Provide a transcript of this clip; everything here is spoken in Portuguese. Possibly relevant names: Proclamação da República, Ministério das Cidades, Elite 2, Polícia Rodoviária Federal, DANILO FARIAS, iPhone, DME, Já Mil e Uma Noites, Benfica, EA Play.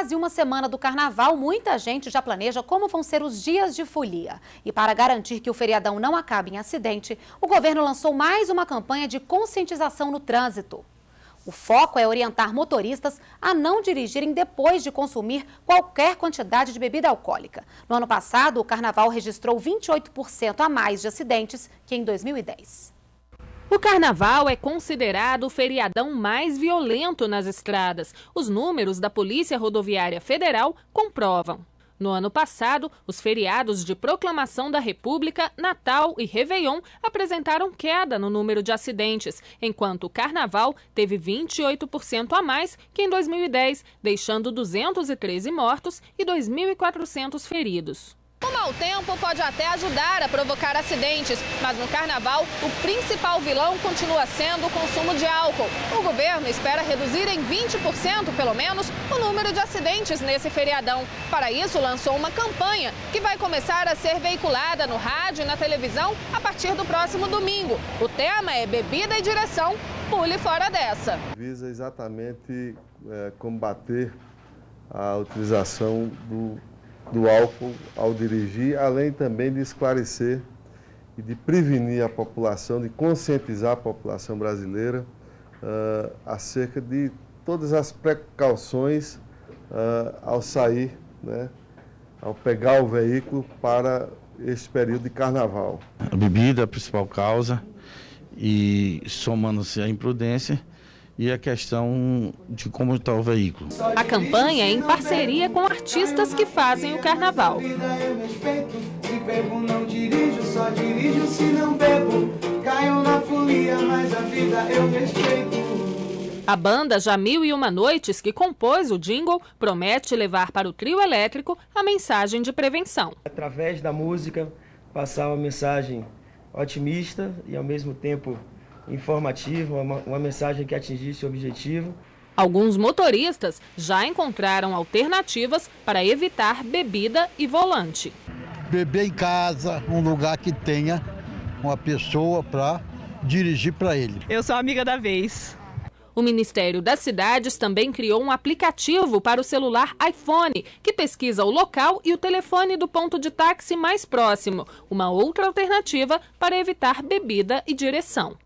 quase uma semana do carnaval, muita gente já planeja como vão ser os dias de folia. E para garantir que o feriadão não acabe em acidente, o governo lançou mais uma campanha de conscientização no trânsito. O foco é orientar motoristas a não dirigirem depois de consumir qualquer quantidade de bebida alcoólica. No ano passado, o carnaval registrou 28% a mais de acidentes que em 2010. O carnaval é considerado o feriadão mais violento nas estradas. Os números da Polícia Rodoviária Federal comprovam. No ano passado, os feriados de Proclamação da República, Natal e Réveillon apresentaram queda no número de acidentes, enquanto o carnaval teve 28% a mais que em 2010, deixando 213 mortos e 2.400 feridos. O mau tempo pode até ajudar a provocar acidentes, mas no carnaval o principal vilão continua sendo o consumo de álcool. O governo espera reduzir em 20%, pelo menos, o número de acidentes nesse feriadão. Para isso, lançou uma campanha que vai começar a ser veiculada no rádio e na televisão a partir do próximo domingo. O tema é bebida e direção, pule fora dessa. Visa exatamente combater a utilização do álcool ao dirigir, além também de esclarecer e de prevenir a população, de conscientizar a população brasileira acerca de todas as precauções ao sair, ao pegar o veículo para este período de carnaval. A bebida é a principal causa e somando-se à imprudência, e a questão de como está o veículo. A campanha é em parceria com artistas que fazem o carnaval. A banda Já Mil e Uma Noites, que compôs o jingle, promete levar para o trio elétrico a mensagem de prevenção. Através da música, passar uma mensagem otimista e ao mesmo tempo informativo, uma mensagem que atingisse o objetivo. Alguns motoristas já encontraram alternativas para evitar bebida e volante. Beber em casa, um lugar que tenha uma pessoa para dirigir para ele. Eu sou amiga da vez. O Ministério das Cidades também criou um aplicativo para o celular iPhone, que pesquisa o local e o telefone do ponto de táxi mais próximo. Uma outra alternativa para evitar bebida e direção.